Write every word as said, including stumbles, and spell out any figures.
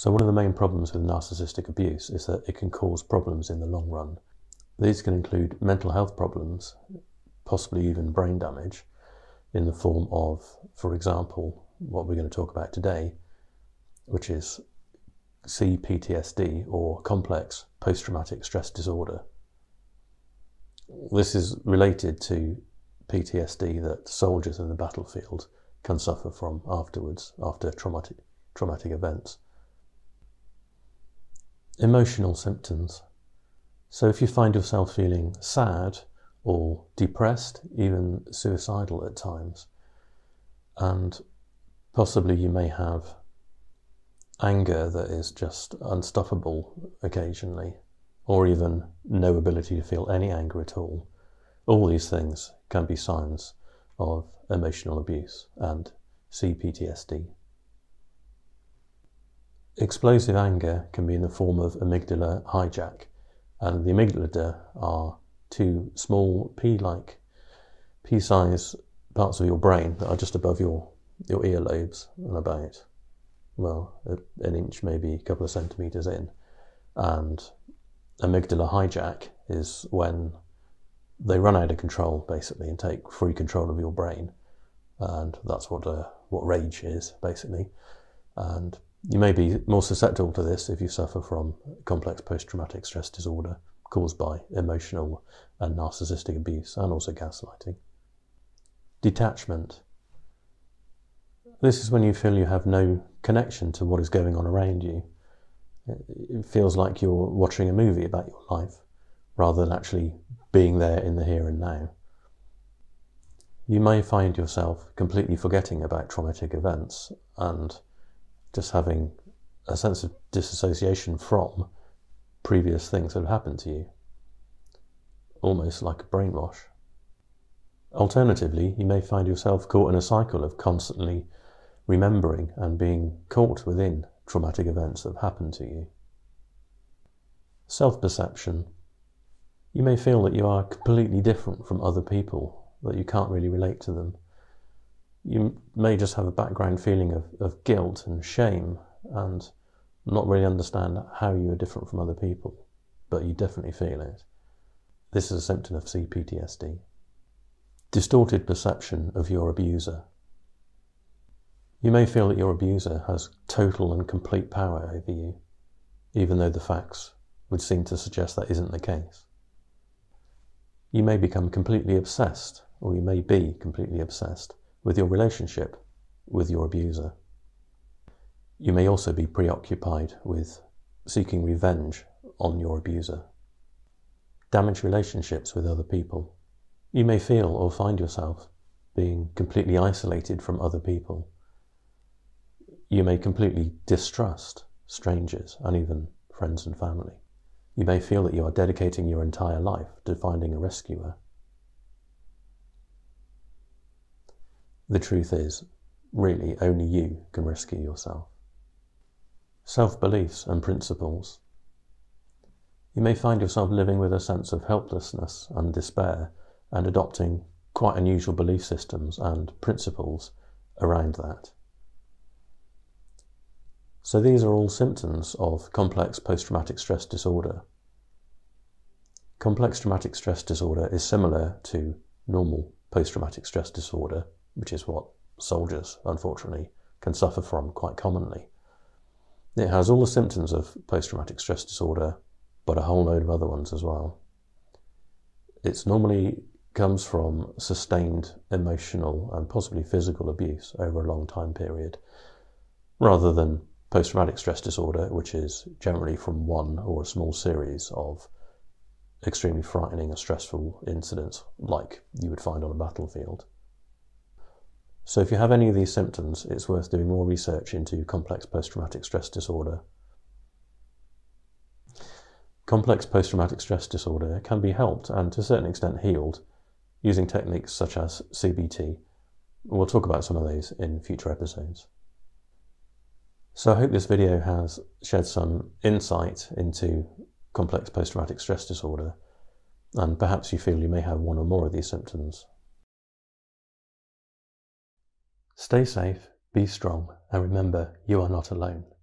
So one of the main problems with narcissistic abuse is that it can cause problems in the long run. These can include mental health problems, possibly even brain damage, in the form of, for example, what we're going to talk about today, which is C P T S D, or complex post-traumatic stress disorder. This is related to P T S D that soldiers in the battlefield can suffer from afterwards, after traumatic, traumatic events. Emotional symptoms. So if you find yourself feeling sad or depressed, even suicidal at times, and possibly you may have anger that is just unstoppable occasionally, or even no ability to feel any anger at all, all these things can be signs of emotional abuse and C P T S D. Explosive anger can be in the form of amygdala hijack, and the amygdala are two small pea-like, pea-sized parts of your brain that are just above your, your earlobes and about, well, an inch, maybe a couple of centimetres in. And amygdala hijack is when they run out of control, basically, and take free control of your brain. And that's what, uh, what rage is, basically. And you may be more susceptible to this if you suffer from complex post-traumatic stress disorder caused by emotional and narcissistic abuse and also gaslighting. Detachment. This is when you feel you have no connection to what is going on around you. It feels like you're watching a movie about your life rather than actually being there in the here and now. You may find yourself completely forgetting about traumatic events and just having a sense of disassociation from previous things that have happened to you, almost like a brainwash. Alternatively, you may find yourself caught in a cycle of constantly remembering and being caught within traumatic events that have happened to you. Self-perception. You may feel that you are completely different from other people, that you can't really relate to them. You may just have a background feeling of, of guilt and shame and not really understand how you are different from other people, but you definitely feel it. This is a symptom of C P T S D. Distorted perception of your abuser. You may feel that your abuser has total and complete power over you, even though the facts would seem to suggest that isn't the case. You may become completely obsessed, or you may be completely obsessed, with your relationship with your abuser. You may also be preoccupied with seeking revenge on your abuser. Damaged relationships with other people. You may feel or find yourself being completely isolated from other people. You may completely distrust strangers and even friends and family. You may feel that you are dedicating your entire life to finding a rescuer. The truth is, really, only you can rescue yourself. Self-beliefs and principles. You may find yourself living with a sense of helplessness and despair and adopting quite unusual belief systems and principles around that. So these are all symptoms of complex post-traumatic stress disorder. Complex traumatic stress disorder is similar to normal post-traumatic stress disorder, which is what soldiers, unfortunately, can suffer from quite commonly. It has all the symptoms of post-traumatic stress disorder, but a whole load of other ones as well. It normally comes from sustained emotional and possibly physical abuse over a long time period, rather than post-traumatic stress disorder, which is generally from one or a small series of extremely frightening and stressful incidents like you would find on a battlefield. So if you have any of these symptoms, it's worth doing more research into complex post-traumatic stress disorder. Complex post-traumatic stress disorder can be helped and to a certain extent healed using techniques such as C B T. We'll talk about some of those in future episodes. So I hope this video has shed some insight into complex post-traumatic stress disorder, and perhaps you feel you may have one or more of these symptoms. Stay safe, be strong, and remember, you are not alone.